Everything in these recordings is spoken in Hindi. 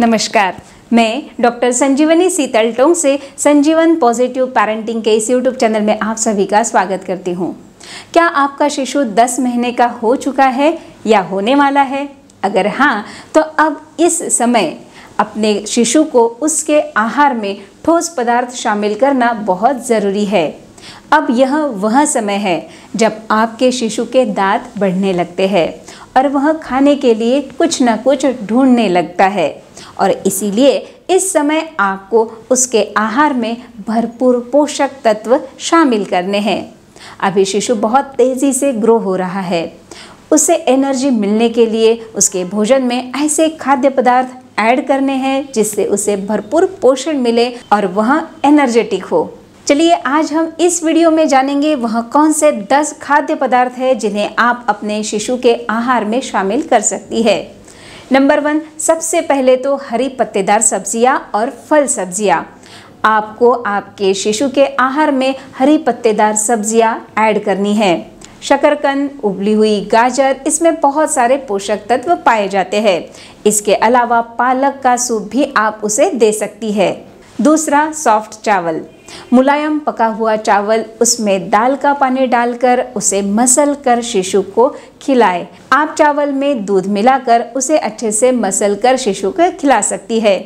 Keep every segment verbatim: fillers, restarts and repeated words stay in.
नमस्कार, मैं doctor Sanjeevani Sheetal Tongse Sanjeevan positive parenting के इस यूट्यूब चैनल में आप सभी का स्वागत करती हूं। क्या आपका शिशु दस महीने का हो चुका है या होने वाला है? अगर हाँ, तो अब इस समय अपने शिशु को उसके आहार में ठोस पदार्थ शामिल करना बहुत ज़रूरी है। अब यह वह समय है जब आपके शिशु के दांत बढ़ने लगते हैं और वह खाने के लिए कुछ ना कुछ ढूंढने लगता है, और इसीलिए इस समय आपको उसके आहार में भरपूर पोषक तत्व शामिल करने हैं। अभी शिशु बहुत तेज़ी से ग्रो हो रहा है, उसे एनर्जी मिलने के लिए उसके भोजन में ऐसे खाद्य पदार्थ ऐड करने हैं जिससे उसे भरपूर पोषण मिले और वह एनर्जेटिक हो। चलिए, आज हम इस वीडियो में जानेंगे वह कौन से दस खाद्य पदार्थ हैं जिन्हें आप अपने शिशु के आहार में शामिल कर सकती है। नंबर वन, सबसे पहले तो हरी पत्तेदार सब्जियां और फल सब्जियां। आपको आपके शिशु के आहार में हरी पत्तेदार सब्जियां ऐड करनी है। शकरकंद, उबली हुई गाजर, इसमें बहुत सारे पोषक तत्व पाए जाते हैं। इसके अलावा पालक का सूप भी आप उसे दे सकती है। दूसरा, सॉफ्ट चावल, मुलायम पका हुआ चावल, उसमें दाल का पानी डालकर उसे मसल कर शिशु को खिलाएं। आप चावल में दूध मिलाकर उसे अच्छे से मसल कर शिशु को खिला सकती है।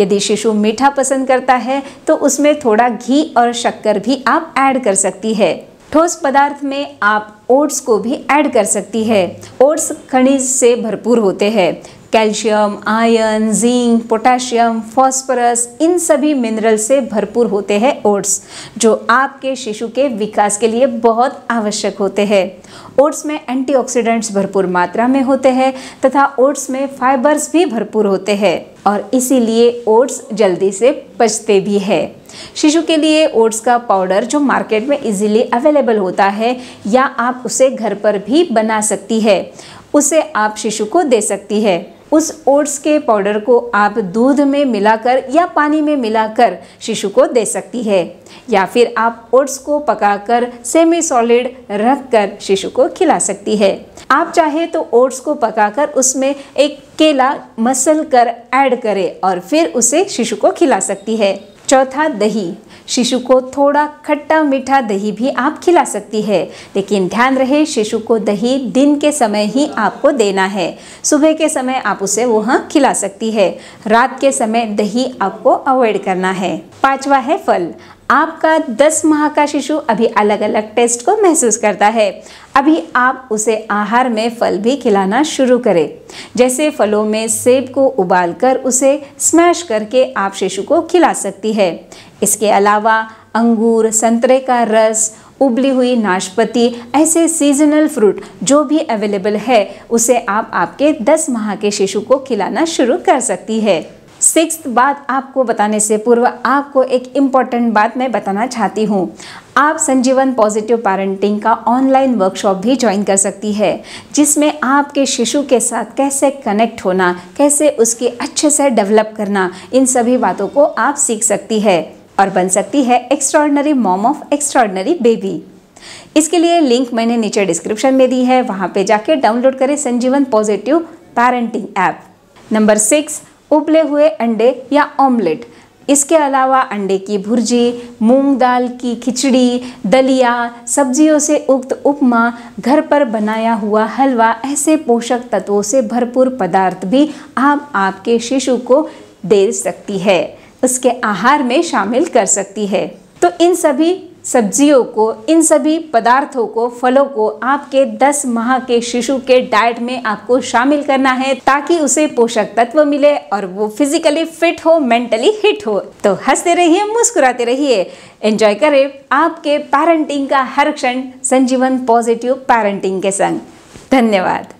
यदि शिशु मीठा पसंद करता है तो उसमें थोड़ा घी और शक्कर भी आप ऐड कर सकती है। ठोस पदार्थ में आप ओट्स को भी ऐड कर सकती है। ओट्स खनिज से भरपूर होते हैं। Calcium, iron, zinc, potassium, phosphorus, इन सभी मिनरल से भरपूर होते हैं ओट्स, जो आपके शिशु के विकास के लिए बहुत आवश्यक होते हैं। ओट्स में एंटीऑक्सीडेंट्स भरपूर मात्रा में होते हैं तथा ओट्स में फाइबर्स भी भरपूर होते हैं, और इसीलिए ओट्स जल्दी से पचते भी है। शिशु के लिए ओट्स का पाउडर जो मार्केट में इजीली अवेलेबल होता है, या आप उसे घर पर भी बना सकती है, उसे आप शिशु को दे सकती है। उस ओट्स के पाउडर को आप दूध में मिलाकर या पानी में मिलाकर शिशु को दे सकती है, या फिर आप ओट्स को पकाकर सेमी सॉलिड रखकर शिशु को खिला सकती है। आप चाहे तो ओट्स को पकाकर उसमें एक केला मसल कर ऐड करें और फिर उसे शिशु को खिला सकती है। चौथा, दही। शिशु को थोड़ा खट्टा मीठा दही भी आप खिला सकती है, लेकिन ध्यान रहे शिशु को दही दिन के समय ही आपको देना है। सुबह के समय आप उसे वह खिला सकती है, रात के समय दही आपको अवॉइड करना है। पांचवा है फल। आपका दस माह का शिशु अभी अलग अलग टेस्ट को महसूस करता है। अभी आप उसे आहार में फल भी खिलाना शुरू करें। जैसे फलों में सेब को उबालकर उसे स्मैश करके आप शिशु को खिला सकती है। इसके अलावा अंगूर, संतरे का रस, उबली हुई नाशपाती, ऐसे सीजनल फ्रूट जो भी अवेलेबल है, उसे आप आपके दस माह के शिशु को खिलाना शुरू कर सकती है। सिक्स्थ बात आपको बताने से पूर्व आपको एक इम्पॉर्टेंट बात मैं बताना चाहती हूँ। आप संजीवन पॉजिटिव पेरेंटिंग का ऑनलाइन वर्कशॉप भी ज्वाइन कर सकती है, जिसमें आपके शिशु के साथ कैसे कनेक्ट होना, कैसे उसकी अच्छे से डेवलप करना, इन सभी बातों को आप सीख सकती है और बन सकती है extraordinary mom of extraordinary baby. इसके लिए लिंक मैंने नीचे डिस्क्रिप्शन में दी है, वहाँ पर जाके डाउनलोड करें Sanjeevan positive parenting app. Number six, उबले हुए अंडे या ऑमलेट। इसके अलावा अंडे की भुर्जी, मूंग दाल की खिचड़ी, दलिया, सब्जियों से उक्त उपमा, घर पर बनाया हुआ हलवा, ऐसे पोषक तत्वों से भरपूर पदार्थ भी आप आपके शिशु को दे सकती है, उसके आहार में शामिल कर सकती है। तो इन सभी सब्जियों को, इन सभी पदार्थों को, फलों को आपके दस माह के शिशु के डाइट में आपको शामिल करना है, ताकि उसे पोषक तत्व मिले और वो फिजिकली फिट हो, मेंटली हिट हो। तो हंसते रहिए, मुस्कुराते रहिए, एंजॉय करें आपके पेरेंटिंग का हर क्षण संजीवन पॉजिटिव पेरेंटिंग के संग। धन्यवाद।